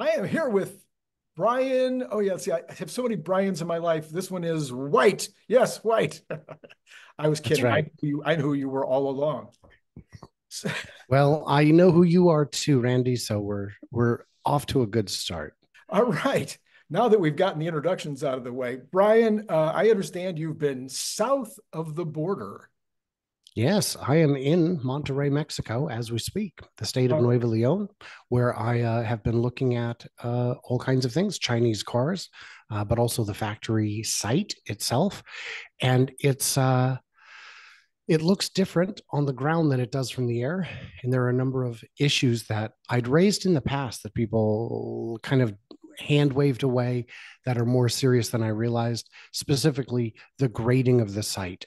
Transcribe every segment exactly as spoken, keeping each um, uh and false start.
I am here with Brian. Oh, yeah. See, I have so many Brians in my life. This one is White. Yes, White. I was kidding. Right. I, knew, I knew who you were all along. Well, I know who you are too, Randy. So we're we're off to a good start. All right. Now that we've gotten the introductions out of the way, Brian, uh, I understand you've been south of the border. Yes, I am in Monterrey, Mexico, as we speak, the state of Nuevo Leon, where I uh, have been looking at uh, all kinds of things, Chinese cars, uh, but also the factory site itself. And it's uh, it looks different on the ground than it does from the air. And there are a number of issues that I'd raised in the past that people kind of hand waved away that are more serious than I realized, specifically the grading of the site.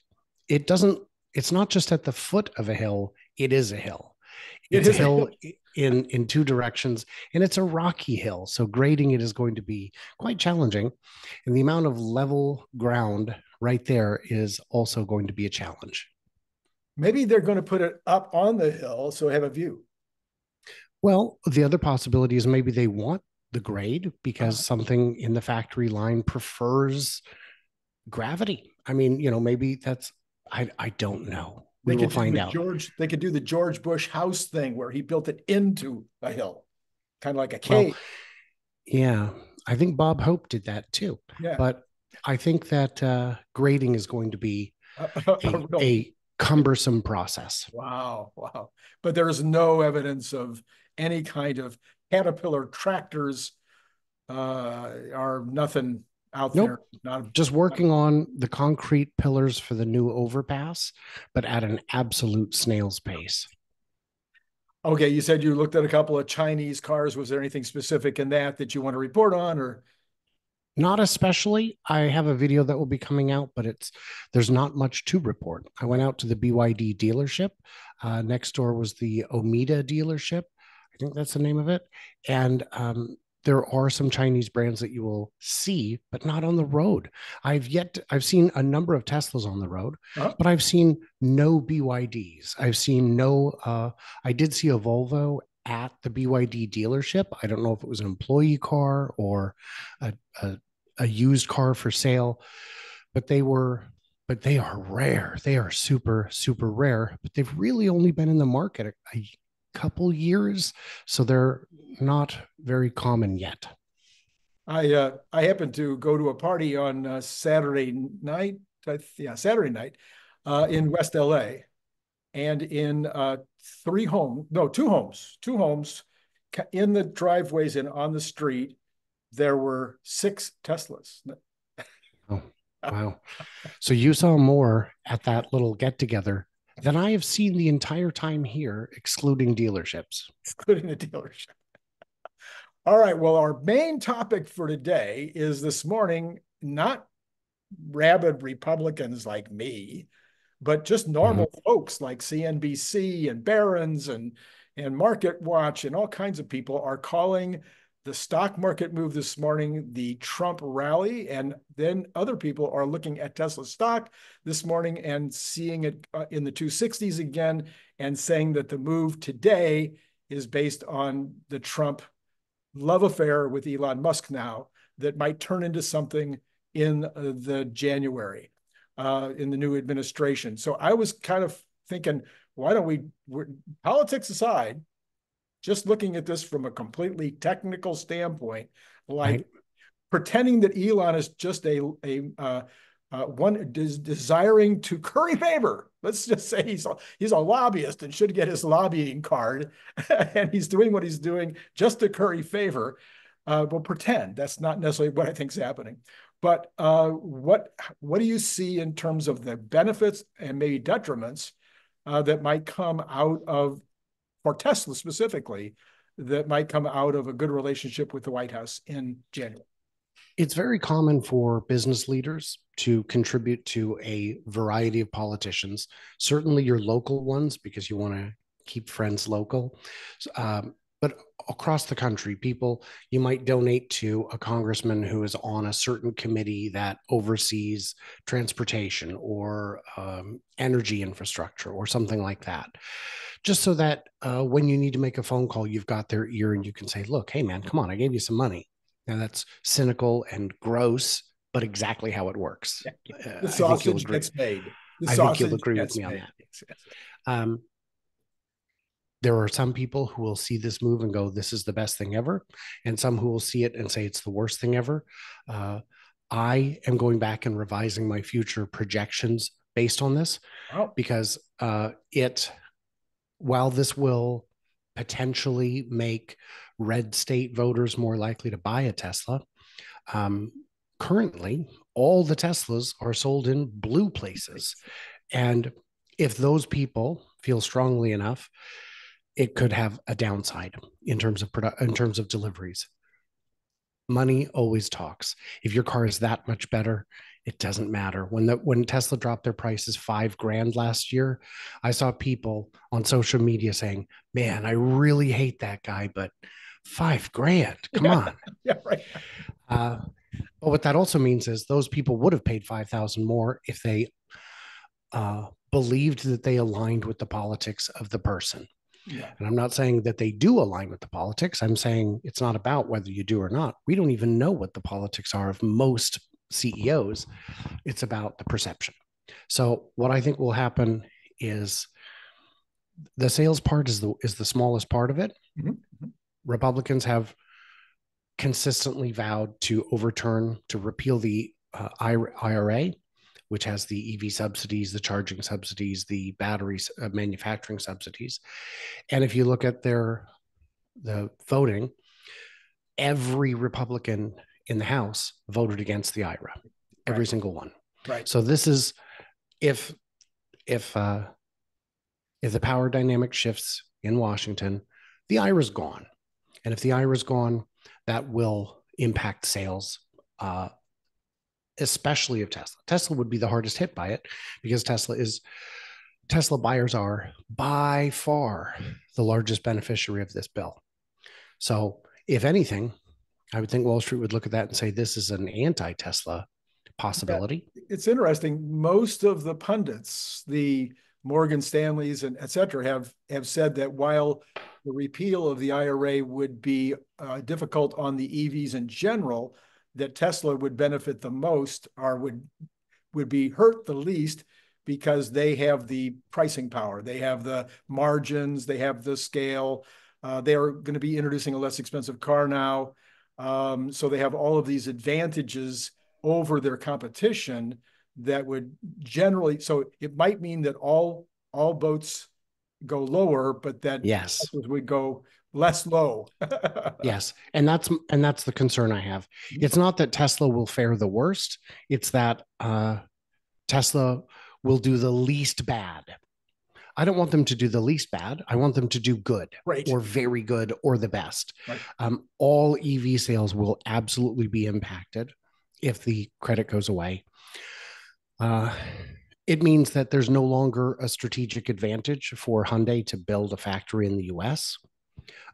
It doesn't It's not just at the foot of a hill, it is a hill. It's a hill in, in two directions, and it's a rocky hill. So grading it is going to be quite challenging. And the amount of level ground right there is also going to be a challenge. Maybe they're going to put it up on the hill so have a view. Well, the other possibility is maybe they want the grade because something in the factory line prefers gravity. I mean, you know, maybe that's, I, I don't know. We will find out. George, they could do the George Bush house thing where he built it into a hill, kind of like a cave. Well, yeah, I think Bob Hope did that too. Yeah. But I think that uh, grading is going to be a, a, a cumbersome process. Wow, wow. But there is no evidence of any kind of caterpillar tractors uh, or nothing out nope. there. Not just working on the concrete pillars for the new overpass, but at an absolute snail's pace. Okay, you said you looked at a couple of Chinese cars. Was there anything specific in that that you want to report on, or not especially? I have a video that will be coming out, but it's there's not much to report. I went out to the B Y D dealership. Uh, next door was the Omida dealership. I think that's the name of it, and um, there are some Chinese brands that you will see, but not on the road. I've yet, to, I've seen a number of Teslas on the road, oh. but I've seen no B Y Ds. I've seen no, uh, I did see a Volvo at the B Y D dealership. I don't know if it was an employee car or a, a, a used car for sale, but they were, but they are rare. They are super, super rare, but they've really only been in the market a, a couple years, so they're not very common yet. I uh, I happened to go to a party on uh, Saturday night, uh, yeah, Saturday night uh, in West L A, and in uh, three homes, no, two homes, two homes in the driveways and on the street, there were six Teslas. Oh, wow! So you saw more at that little get together than I have seen the entire time here, excluding dealerships. Excluding the dealership. All right. Well, our main topic for today is this morning, not rabid Republicans like me, but just normal mm-hmm. folks like C N B C and Barron's and, and Market Watch and all kinds of people are calling the stock market move this morning the Trump rally, and then other people are looking at Tesla stock this morning and seeing it uh, in the two sixties again and saying that the move today is based on the Trump love affair with Elon Musk now that might turn into something in uh, the January uh, in the new administration. So I was kind of thinking, why don't we, we're, politics aside, just looking at this from a completely technical standpoint, like right. pretending that Elon is just a, a uh, uh, one des desiring to curry favor. Let's just say he's a, he's a lobbyist and should get his lobbying card, and he's doing what he's doing just to curry favor. Uh, we'll pretend that's not necessarily what I think is happening. But uh, what what do you see in terms of the benefits and maybe detriments uh, that might come out of for Tesla specifically, that might come out of a good relationship with the White House in January? It's very common for business leaders to contribute to a variety of politicians, certainly your local ones, because you want to keep friends local. Um, but across the country, people, you might donate to a congressman who is on a certain committee that oversees transportation or um, energy infrastructure or something like that, just so that uh, when you need to make a phone call, you've got their ear and you can say, look, hey, man, come on, I gave you some money. Now, that's cynical and gross, but exactly how it works. Yeah. The sausage gets made. I think you'll agree with me on that. Yes, yes. Um, there are some people who will see this move and go, this is the best thing ever. And some who will see it and say it's the worst thing ever. Uh, I am going back and revising my future projections based on this wow. because uh, it, while this will potentially make red state voters more likely to buy a Tesla, um, currently all the Teslas are sold in blue places. And if those people feel strongly enough, it could have a downside in terms of produ- in terms of deliveries. Money always talks. If your car is that much better, it doesn't matter. When the, when Tesla dropped their prices five grand last year, I saw people on social media saying, man, I really hate that guy, but five grand, come yeah. on. Yeah, right. Uh, but what that also means is those people would have paid five thousand more if they uh, believed that they aligned with the politics of the person. Yeah. And I'm not saying that they do align with the politics. I'm saying it's not about whether you do or not. We don't even know what the politics are of most C E Os. It's about the perception. So what I think will happen is the sales part is the, is the smallest part of it. Mm-hmm. Republicans have consistently vowed to overturn, to repeal the uh, I R A, which has the E V subsidies, the charging subsidies, the battery uh, manufacturing subsidies. And if you look at their the voting, every Republican in the House voted against the I R A, every right. single one. Right. So this is, if if uh, if the power dynamic shifts in Washington, the I R A's gone. And if the I R A's gone, that will impact sales, uh, especially of Tesla. Tesla would be the hardest hit by it because Tesla is Tesla buyers are by far the largest beneficiary of this bill. So if anything, I would think Wall Street would look at that and say, this is an anti-Tesla possibility. It's interesting. Most of the pundits, the Morgan Stanleys and et cetera, have, have said that while the repeal of the I R A would be uh, difficult on the E Vs in general, that Tesla would benefit the most or would would be hurt the least because they have the pricing power. They have the margins, they have the scale. Uh, they are going to be introducing a less expensive car now. Um, so they have all of these advantages over their competition that would generally, so it might mean that all all boats go lower, but that yes. would go less low. Yes. And that's, and that's the concern I have. It's not that Tesla will fare the worst. It's that uh, Tesla will do the least bad. I don't want them to do the least bad. I want them to do good right. or very good or the best. Right. Um, all E V sales will absolutely be impacted if the credit goes away. Uh, it means that there's no longer a strategic advantage for Hyundai to build a factory in the U S,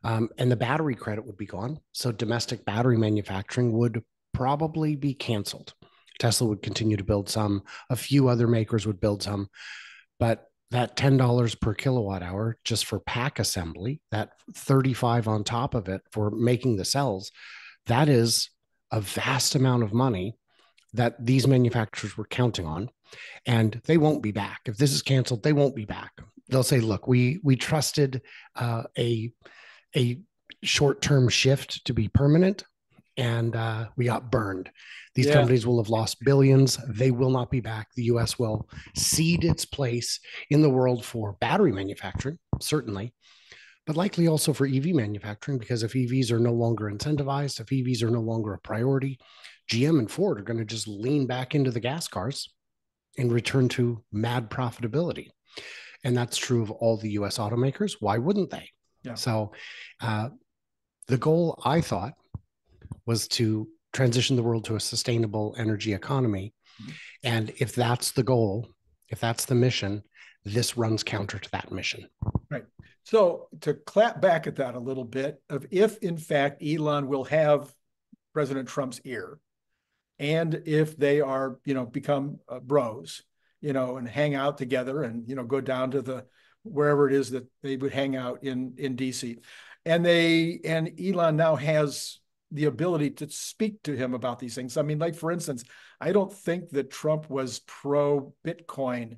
Um, and the battery credit would be gone. So domestic battery manufacturing would probably be canceled. Tesla would continue to build some. A few other makers would build some. But that ten dollars per kilowatt hour just for pack assembly, that thirty-five dollars on top of it for making the cells, that is a vast amount of money that these manufacturers were counting on. And they won't be back. If this is canceled, they won't be back. They'll say, look, we we trusted uh, a, a short-term shift to be permanent, and uh, we got burned. These yeah. companies will have lost billions. They will not be back. The U S will cede its place in the world for battery manufacturing, certainly, but likely also for E V manufacturing, because if E Vs are no longer incentivized, if E Vs are no longer a priority, G M and Ford are going to just lean back into the gas cars and return to mad profitability. And that's true of all the U S automakers. Why wouldn't they? Yeah. So uh, the goal, I thought, was to transition the world to a sustainable energy economy. And if that's the goal, if that's the mission, This runs counter to that mission. Right. So to clap back at that a little bit, of if in fact Elon will have President Trump's ear, and if they are, you know, become uh, bros, you know, and hang out together, and, you know, go down to the wherever it is that they would hang out in in D C, and they and Elon now has the ability to speak to him about these things. I mean, like, for instance, I don't think that Trump was pro Bitcoin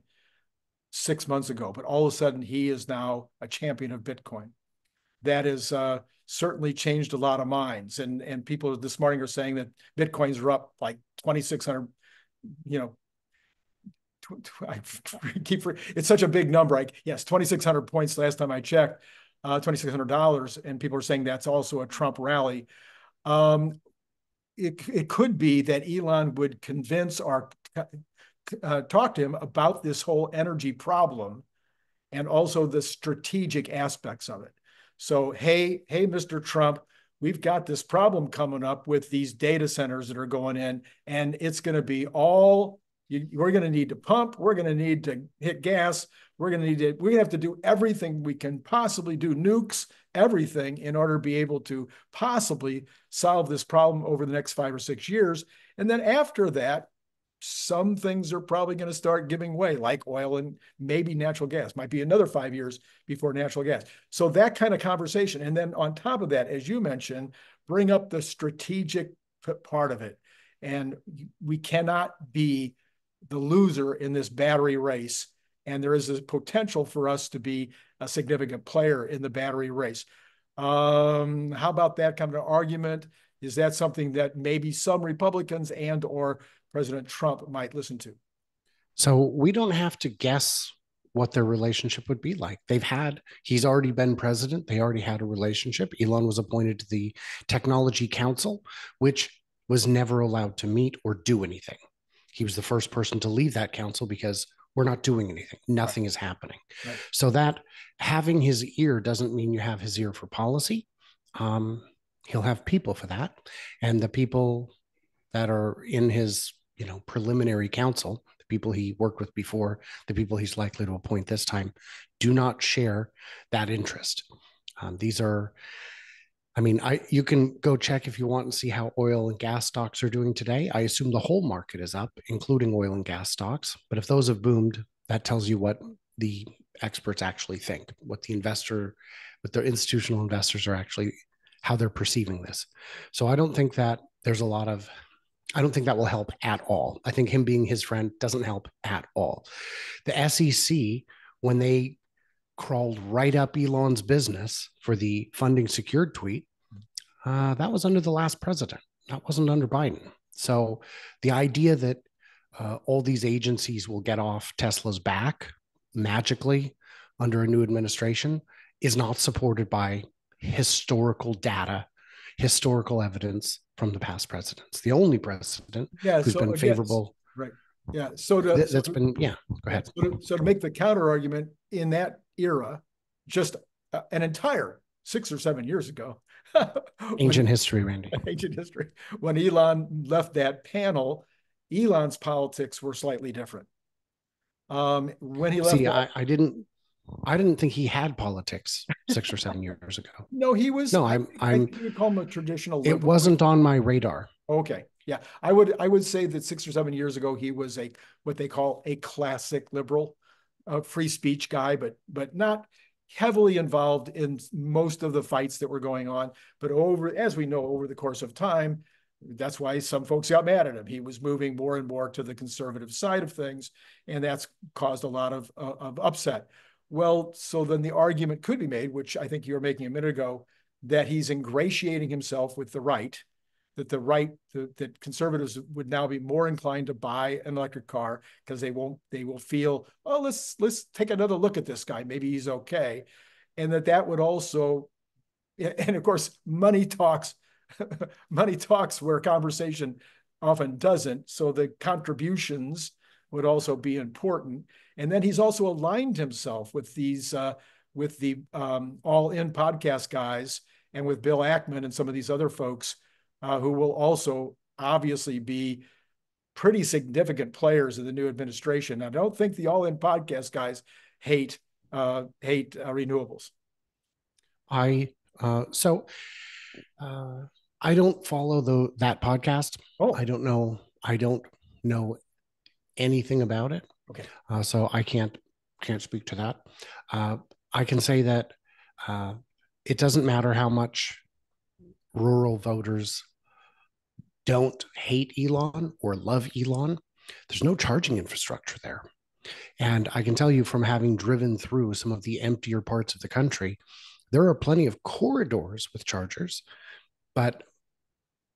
six months ago, but all of a sudden he is now a champion of Bitcoin. That has uh, certainly changed a lot of minds. And, and people this morning are saying that Bitcoins are up like twenty-six hundred, you know, I keep, it's such a big number. I, yes, twenty-six hundred points last time I checked, uh, twenty-six hundred dollars. And people are saying that's also a Trump rally. Um, it, it could be that Elon would convince or uh, talk to him about this whole energy problem and also the strategic aspects of it. So, hey, hey, Mister Trump, we've got this problem coming up with these data centers that are going in, and it's going to be all, you, we're going to need to pump, we're going to need to hit gas, we're going to need to, we're going to have to do everything we can possibly do, nukes, everything, in order to be able to possibly solve this problem over the next five or six years. And then after that, some things are probably going to start giving way, like oil and maybe natural gas. Might be another five years before natural gas. So that kind of conversation. And then on top of that, as you mentioned, bring up the strategic part of it. And we cannot be the loser in this battery race. And there is a potential for us to be a significant player in the battery race. Um, how about that kind of argument? Is that something that maybe some Republicans and or President Trump might listen to? So we don't have to guess what their relationship would be like. They've had, he's already been president. They already had a relationship. Elon was appointed to the Technology Council, which was never allowed to meet or do anything. He was the first person to leave that council because we're not doing anything. Nothing right. is happening. Right. So that having his ear doesn't mean you have his ear for policy. Um, he'll have people for that. And the people that are in his, you know, preliminary council, the people he worked with before, the people he's likely to appoint this time, do not share that interest. Um, these are, I mean, I you can go check if you want and see how oil and gas stocks are doing today. I assume the whole market is up, including oil and gas stocks. But if those have boomed, that tells you what the experts actually think, what the investor, what the institutional investors are actually, how they're perceiving this. So I don't think that there's a lot of, I don't think that will help at all. I think him being his friend doesn't help at all. The S E C, when they crawled right up Elon's business for the funding secured tweet, uh, that was under the last president. That wasn't under Biden. So the idea that uh, all these agencies will get off Tesla's back magically under a new administration is not supported by historical data, historical evidence from the past presidents. The only president yeah, who's so been again, favorable. Right. Yeah. So to, th- that's so, been, yeah, go ahead. So to, so to make the counter argument, in that era, just uh, an entire six or seven years ago. when, ancient history, Randy. Ancient history. When Elon left that panel, Elon's politics were slightly different. Um, when he left. See, that, I, I didn't. I didn't think he had politics six or seven years ago. No, he was. No, I'm. I I'm. You would call him a traditional liberal. It wasn't on my radar. Okay, yeah, I would. I would say that six or seven years ago, he was a what they call a classic liberal, a free speech guy, but but not heavily involved in most of the fights that were going on. But over, as we know, over the course of time, that's why some folks got mad at him. He was moving more and more to the conservative side of things, and that's caused a lot of uh, of upset. Well, so then the argument could be made, which I think you were making a minute ago, that he's ingratiating himself with the right, that the right, the, that conservatives would now be more inclined to buy an electric car because they won't, they will feel, oh, let's let's take another look at this guy, maybe he's okay, and that that would also, and of course, money talks, money talks where conversation often doesn't, so the contributions would also be important. And then he's also aligned himself with these, uh, with the um, All In podcast guys and with Bill Ackman and some of these other folks uh, who will also obviously be pretty significant players in the new administration. I don't think the All In podcast guys hate uh, hate uh, renewables. I uh, so uh, I don't follow the that podcast. Oh, I don't know. I don't know anything about it. Okay, uh, so I can't can't speak to that. Uh, I can say that uh, it doesn't matter how much rural voters don't hate Elon or love Elon. There's no charging infrastructure there. And I can tell you from having driven through some of the emptier parts of the country, there are plenty of corridors with chargers, but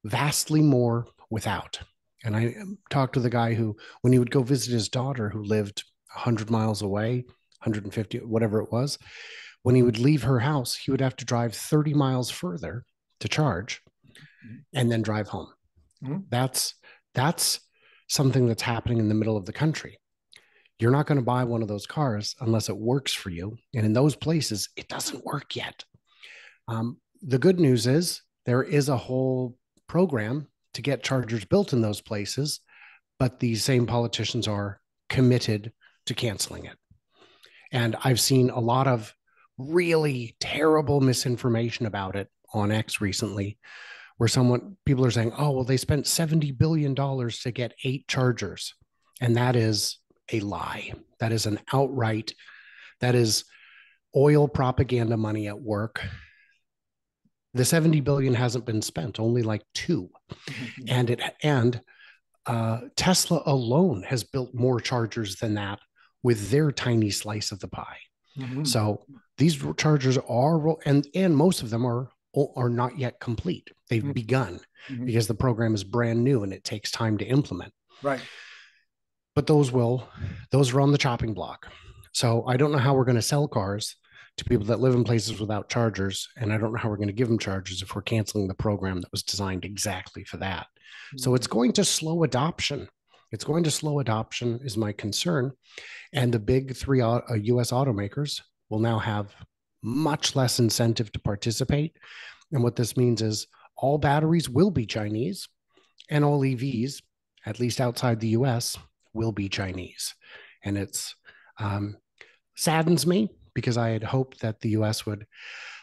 vastly more without. And I talked to the guy who, when he would go visit his daughter who lived one hundred miles away, one hundred fifty, whatever it was, when he would leave her house, he would have to drive thirty miles further to charge and then drive home. Mm-hmm. That's, that's something that's happening in the middle of the country. You're not going to buy one of those cars unless it works for you. And in those places, it doesn't work yet. Um, the good news is there is a whole program to get chargers built in those places, but these same politicians are committed to canceling it. And I've seen a lot of really terrible misinformation about it on X recently, where someone, people are saying, oh, well, they spent seventy billion dollars to get eight chargers. And that is a lie. That is an outright, that is oil propaganda money at work. The seventy billion dollars hasn't been spent, only like two. Mm-hmm. And it and uh, Tesla alone has built more chargers than that with their tiny slice of the pie. Mm-hmm. So these chargers are, and, and most of them are, are not yet complete. They've mm-hmm. begun mm-hmm. because the program is brand new and it takes time to implement. Right. But those will, those are on the chopping block. So I don't know how we're going to sell cars to people that live in places without chargers. And I don't know how we're going to give them chargers if we're canceling the program that was designed exactly for that. Mm-hmm. So it's going to slow adoption. It's going to slow adoption is my concern. And the big three U S automakers will now have much less incentive to participate. And what this means is all batteries will be Chinese and all E Vs, at least outside the U S, will be Chinese. And it's um, saddens me because I had hoped that the U S would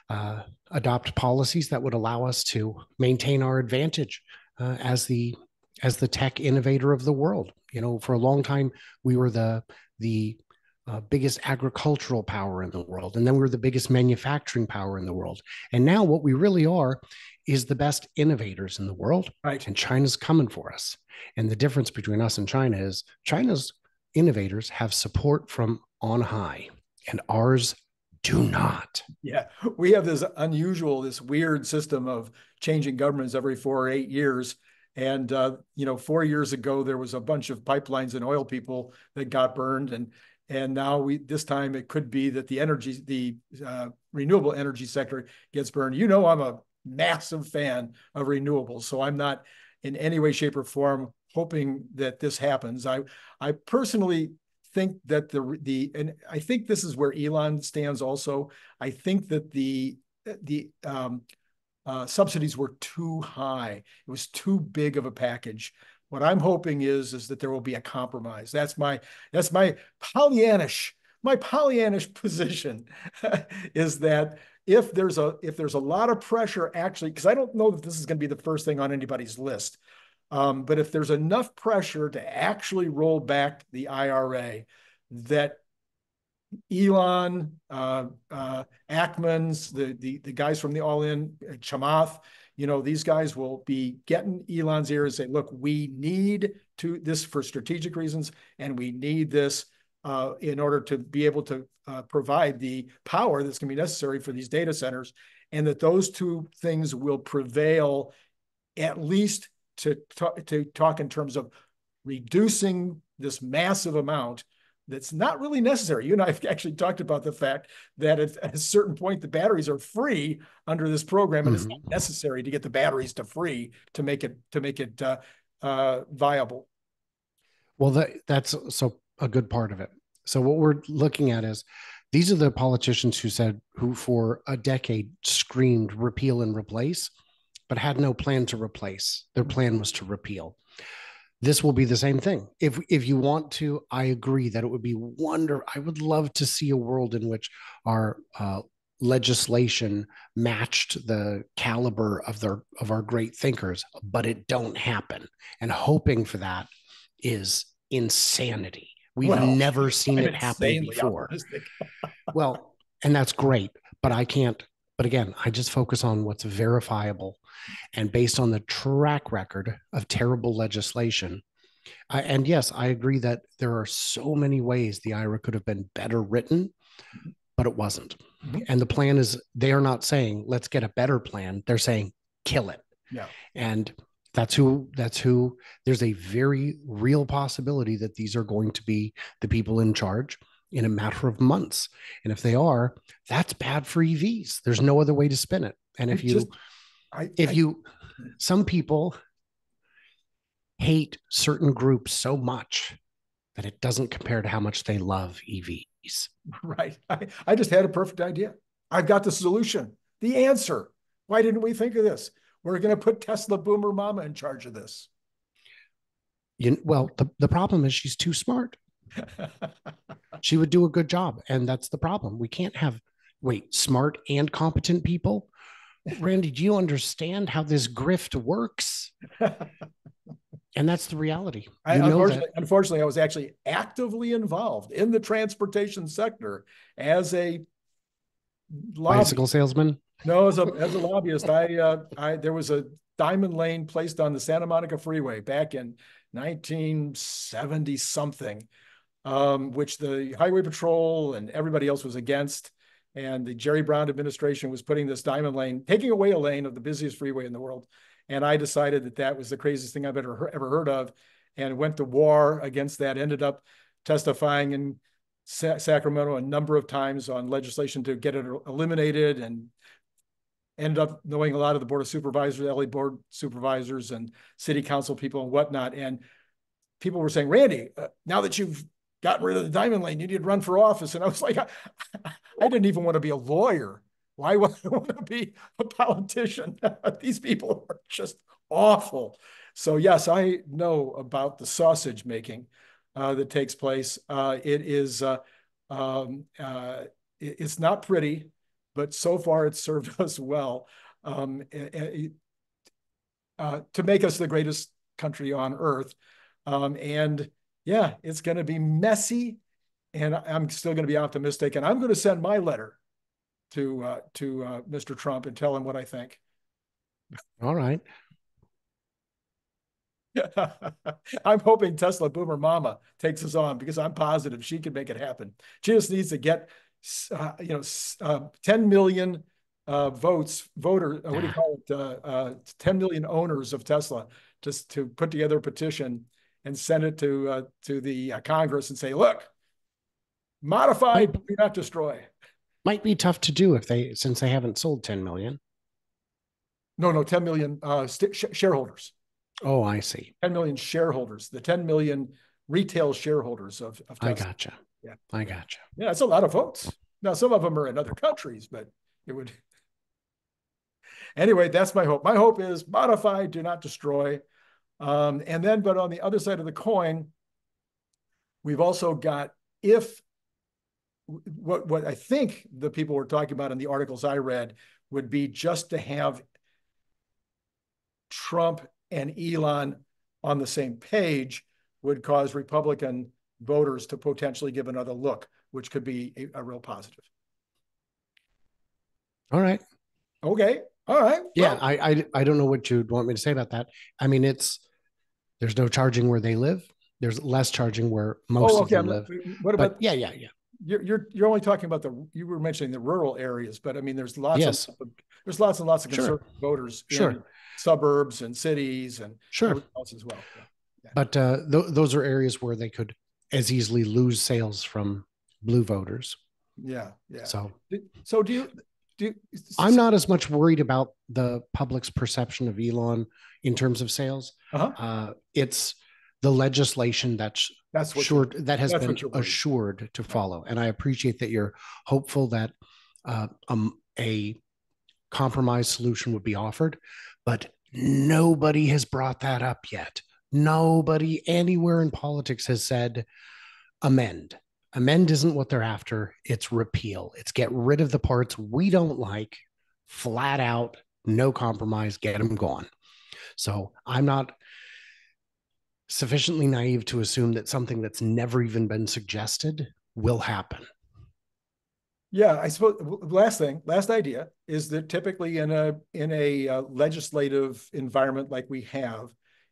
uh, adopt policies that would allow us to maintain our advantage uh, as the as the tech innovator of the world. You know, for a long time, we were the, the uh, biggest agricultural power in the world. And then we were the biggest manufacturing power in the world. And now what we really are is the best innovators in the world. Right. And China's coming for us. And the difference between us and China is China's innovators have support from on high and ours do not. Yeah. We have this unusual, this weird system of changing governments every four or eight years. And, uh, you know, four years ago, there was a bunch of pipelines and oil people that got burned. And and now we this time it could be that the energy, the uh, renewable energy sector gets burned. You know, I'm a massive fan of renewables. So I'm not in any way, shape, or form hoping that this happens. I I personally think that the the and I think this is where Elon stands also. I think that the the um, uh, subsidies were too high. It was too big of a package. What I'm hoping is is that there will be a compromise. That's my that's my Pollyannish my Pollyannish position is that if there's a if there's a lot of pressure, actually, because I don't know that this is going to be the first thing on anybody's list, um, but if there's enough pressure to actually roll back the I R A, that Elon, uh, uh, Ackman's, the, the the guys from the All In, uh, Chamath, you know, these guys will be getting Elon's ear and say, look, we need to this for strategic reasons, and we need this Uh, in order to be able to uh, provide the power that's going to be necessary for these data centers, and that those two things will prevail, at least to, to talk in terms of reducing this massive amount that's not really necessary. You and I have actually talked about the fact that at, at a certain point, the batteries are free under this program, and mm-hmm. it's not necessary to get the batteries to free to make it, to make it uh, uh, viable. Well, that, that's so... a good part of it. So what we're looking at is these are the politicians who said, who for a decade screamed repeal and replace, but had no plan to replace. Their plan was to repeal. This will be the same thing. If if you want to, I agree that it would be wonderful. I would love to see a world in which our uh, legislation matched the caliber of their of our great thinkers, but it don't happen. And hoping for that is insanity. We've well, never seen I'm it happen before. Well, and that's great, but I can't. But again, I just focus on what's verifiable. And based on the track record of terrible legislation, I, and yes, I agree that there are so many ways the I R A could have been better written, but it wasn't. Mm-hmm. And the plan is, they are not saying, let's get a better plan. They're saying, kill it. Yeah. And that's who, that's who, there's a very real possibility that these are going to be the people in charge in a matter of months. And if they are, that's bad for E Vs. There's no other way to spin it. And if you, just, I, if I, you, some people hate certain groups so much that it doesn't compare to how much they love E Vs. Right. I, I just had a perfect idea. I've got the solution, the answer. Why didn't we think of this? We're going to put Tesla Boomer Mama in charge of this. You, well, the, the problem is she's too smart. She would do a good job. And that's the problem. We can't have, wait, smart and competent people. Randy, do you understand how this grift works? And that's the reality. I, unfortunately, that. unfortunately, I was actually actively involved in the transportation sector as a lobbyist. Bicycle salesman? No, as a, as a lobbyist. I, uh, I, there was a diamond lane placed on the Santa Monica Freeway back in nineteen seventy something. Um, which the Highway Patrol and everybody else was against. And the Jerry Brown administration was putting this diamond lane, taking away a lane of the busiest freeway in the world. And I decided that that was the craziest thing I've ever, ever heard of, and went to war against that, ended up testifying in Sa- Sacramento a number of times on legislation to get it eliminated, and ended up knowing a lot of the Board of Supervisors, L A Board Supervisors and City Council people and whatnot. And people were saying, Randy, uh, now that you've gotten rid of the diamond lane, you need to run for office. And I was like, I, I didn't even want to be a lawyer. Why would I want to be a politician? These people are just awful. So yes, I know about the sausage making uh, that takes place. Uh, it is, uh, um, uh, it, it's not pretty, but so far it's served us well um, uh, to make us the greatest country on earth. Um, and Yeah, it's going to be messy, and I'm still going to be optimistic. And I'm going to send my letter to uh, to uh, Mister Trump and tell him what I think. All right. I'm hoping Tesla Boomer Mama takes us on, because I'm positive she can make it happen. She just needs to get, uh, you know, uh, ten million uh, votes, voter, uh, what do you call it? Uh, uh, ten million owners of Tesla just to put together a petition and send it to uh, to the uh, Congress and say, look, modify, might, but do not destroy. Might be tough to do if they, since they haven't sold ten million. No, no, ten million uh, st- sh- shareholders. Oh, I see. ten million shareholders, the ten million retail shareholders of, of Tesla. I gotcha. Yeah, I gotcha. Yeah, that's a lot of votes. Now, some of them are in other countries, but it would. Anyway, that's my hope. My hope is modify, do not destroy. Um, and then, but on the other side of the coin, we've also got, if what, what I think the people were talking about in the articles I read would be just to have Trump and Elon on the same page would cause Republican voters to potentially give another look, which could be a, a real positive. All right. Okay. All right. Yeah. Well, I, I, I don't know what you'd want me to say about that. I mean, it's, there's no charging where they live. There's less charging where most oh, okay. of them live. What about, but yeah, yeah, yeah. You're, you're you're only talking about the, you were mentioning the rural areas, but I mean, there's lots yes. of, there's lots and lots of conservative sure. voters sure. in suburbs and cities and sure. everything else as well. Yeah. Yeah. But uh, th- those are areas where they could as easily lose sales from blue voters. Yeah, yeah. So, so do you... You, I'm not as much worried about the public's perception of Elon in terms of sales. Uh-huh. Uh, it's the legislation that's, that's sure that has been assured to follow. And I appreciate that you're hopeful that uh, um, a compromise solution would be offered, but nobody has brought that up yet. Nobody anywhere in politics has said amend. Amend isn't what they're after. It's repeal. It's get rid of the parts we don't like, flat out, no compromise, get them gone. So I'm not sufficiently naive to assume that something that's never even been suggested will happen. Yeah, I suppose last thing, last idea is that typically in a in a uh, legislative environment like we have,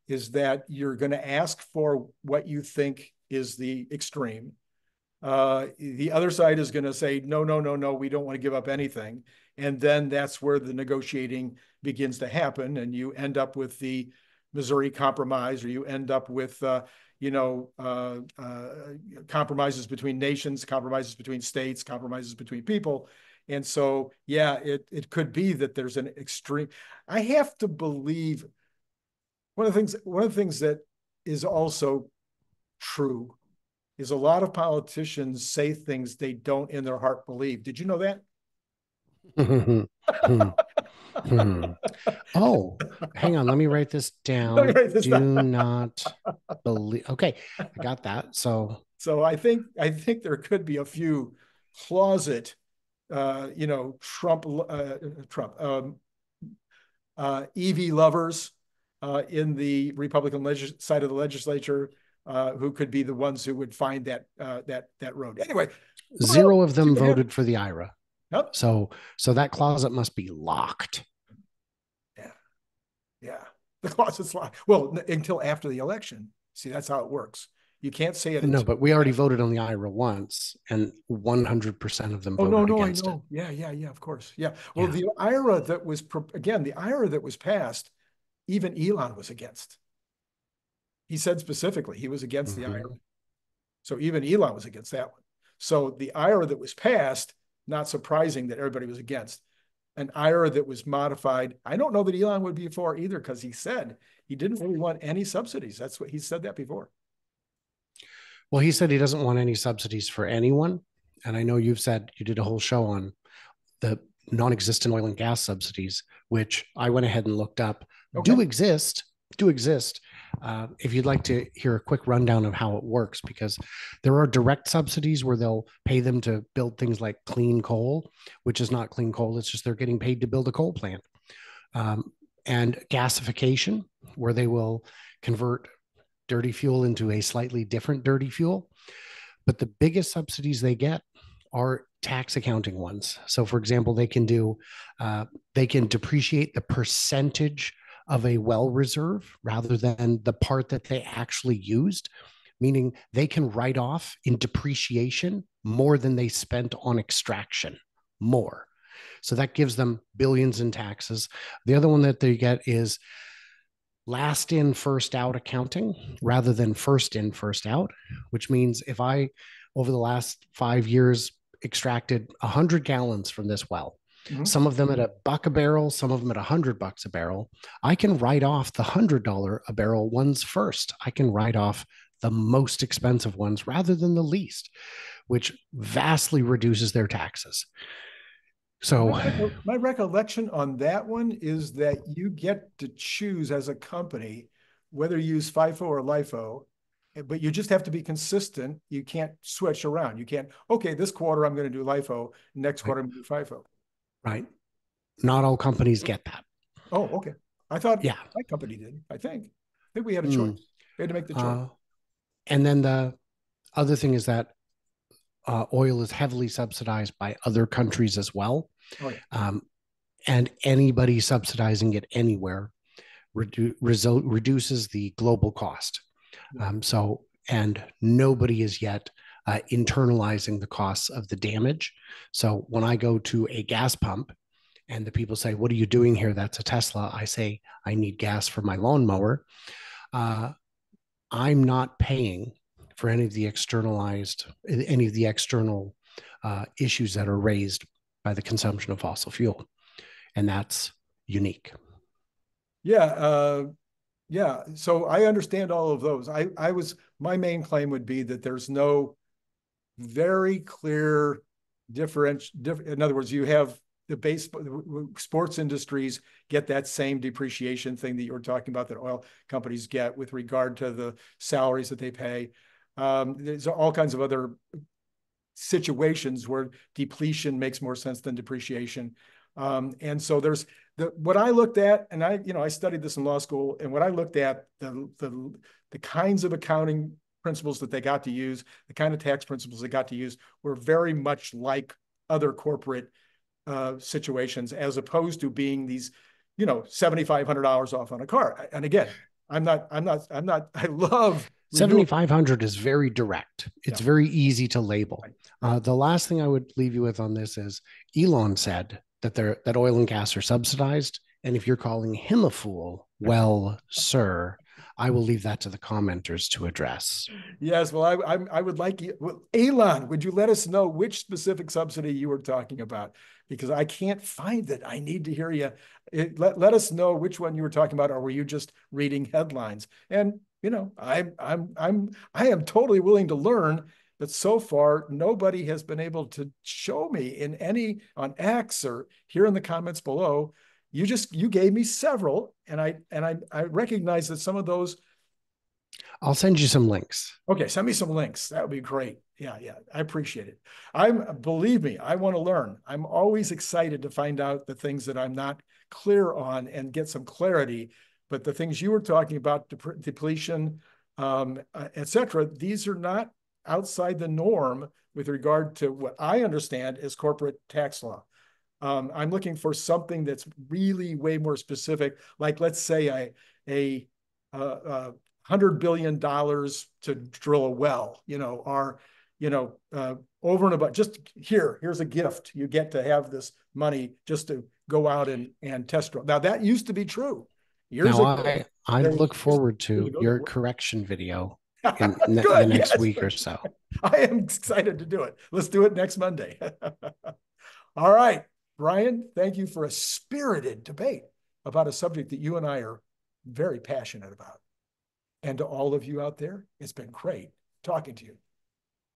is that you're going to ask for what you think is the extreme. Uh, the other side is going to say, no, no, no, no, we don't want to give up anything. And then that's where the negotiating begins to happen. And you end up with the Missouri Compromise, or you end up with, uh, you know, uh, uh, compromises between nations, compromises between states, compromises between people. And so, yeah, it, it could be that there's an extreme. I have to believe one of the things, one of the things that is also true is a lot of politicians say things they don't in their heart believe. Did you know that? Hmm. Oh, hang on. Let me write this down. Write this Do down. not believe. Okay, I got that. So, so I think I think there could be a few closet, uh, you know, Trump, uh, Trump, um, uh, E V lovers uh, in the Republican legis- side of the legislature, uh, who could be the ones who would find that uh, that that road. Anyway, zero of them voted have- for the I R A. Nope. So, so that closet must be locked. Yeah. Yeah. The closet's locked. Well, n- until after the election. See, that's how it works. You can't say it. No, but we already voted on the I R A once, and one hundred percent of them voted oh, no, no, against I know. it. Yeah, yeah, yeah, of course. Yeah. Well, yeah. the I R A that was, again, the I R A that was passed, even Elon was against. He said specifically he was against mm-hmm. the I R A. So even Elon was against that one. So the I R A that was passed, not surprising that everybody was against. An I R A that was modified, I don't know that Elon would be for either, because he said he didn't really want any subsidies. That's what he said that before. Well, he said he doesn't want any subsidies for anyone. And I know you've said you did a whole show on the non-existent oil and gas subsidies, which I went ahead and looked up. Okay. Do exist, do exist. Uh, if you'd like to hear a quick rundown of how it works, because there are direct subsidies where they'll pay them to build things like clean coal, which is not clean coal. It's just they're getting paid to build a coal plant, um, and gasification, where they will convert dirty fuel into a slightly different dirty fuel. But the biggest subsidies they get are tax accounting ones. So, for example, they can do uh, they can depreciate the percentage of a well reserve rather than the part that they actually used, meaning they can write off in depreciation more than they spent on extraction, more. So that gives them billions in taxes. The other one that they get is last in, first out accounting rather than first in, first out, which means if I, over the last five years, extracted one hundred gallons from this well, Mm-hmm. some of them at a buck a barrel, some of them at a hundred bucks a barrel, I can write off the hundred dollar a barrel ones first. I can write off the most expensive ones rather than the least, which vastly reduces their taxes. So my, my recollection on that one is that you get to choose as a company whether you use FIFO or LIFO, but you just have to be consistent. You can't switch around. You can't, okay, this quarter I'm going to do LIFO, next quarter I'm going to do FIFO. Right. Not all companies get that. Oh, okay. I thought yeah. my company did, I think. I think we had a choice. Mm. We had to make the choice. Uh, and then the other thing is that uh, oil is heavily subsidized by other countries as well. Oh, yeah. um, and anybody subsidizing it anywhere redu- result- reduces the global cost. Yeah. Um, so, and nobody is yet Uh, internalizing the costs of the damage. So when I go to a gas pump and the people say, what are you doing here? That's a Tesla. I say, I need gas for my lawnmower. Uh, I'm not paying for any of the externalized, any of the external uh, issues that are raised by the consumption of fossil fuel. And that's unique. Yeah. Uh... Yeah. So I understand all of those. I, I was, my main claim would be that there's no very clear difference. Diff, in other words, you have the base sports industries get that same depreciation thing that you were talking about that oil companies get with regard to the salaries that they pay. Um, there's all kinds of other situations where depletion makes more sense than depreciation. Um, and so there's the, what I looked at, and I, you know, I studied this in law school, and what I looked at, the, the, the kinds of accounting principles that they got to use, the kind of tax principles they got to use were very much like other corporate uh, situations, as opposed to being these, you know, seventy-five hundred dollars off on a car. And again, I'm not, I'm not, I'm not, I love seventy-five hundred is very direct. It's yeah. very easy to label. Right. Uh, the last thing I would leave you with on this is Elon said that they're, that oil and gas are subsidized. And if you're calling him a fool, well, sir, I will leave that to the commenters to address. Yes. Well, I, I, I would like you, well, Elon, would you let us know which specific subsidy you were talking about? Because I can't find it. I need to hear you. It, let, let us know which one you were talking about, or were you just reading headlines? And, you know, I'm, I'm, I'm, I am totally willing to learn, but so far, nobody has been able to show me in any, on X or here in the comments below. You just, you gave me several, and I, and I, I recognize that some of those. I'll send you some links. Okay. Send me some links. That would be great. Yeah. Yeah. I appreciate it. I'm, believe me, I want to learn. I'm always excited to find out the things that I'm not clear on and get some clarity, but the things you were talking about, dep- depletion, um, et cetera, these are not outside the norm with regard to what I understand as corporate tax law. Um, I'm looking for something that's really way more specific, like let's say a, a, a one hundred billion dollars to drill a well, you know, or, you know, uh, over and above, just here, here's a gift. You get to have this money just to go out and, and test drill. Now that used to be true. Years now, ago, I, I look forward to your correction video in the, Good, the next yes. week or so. I am excited to do it. Let's do it next Monday. All right. Brian, thank you for a spirited debate about a subject that you and I are very passionate about. And to all of you out there, it's been great talking to you.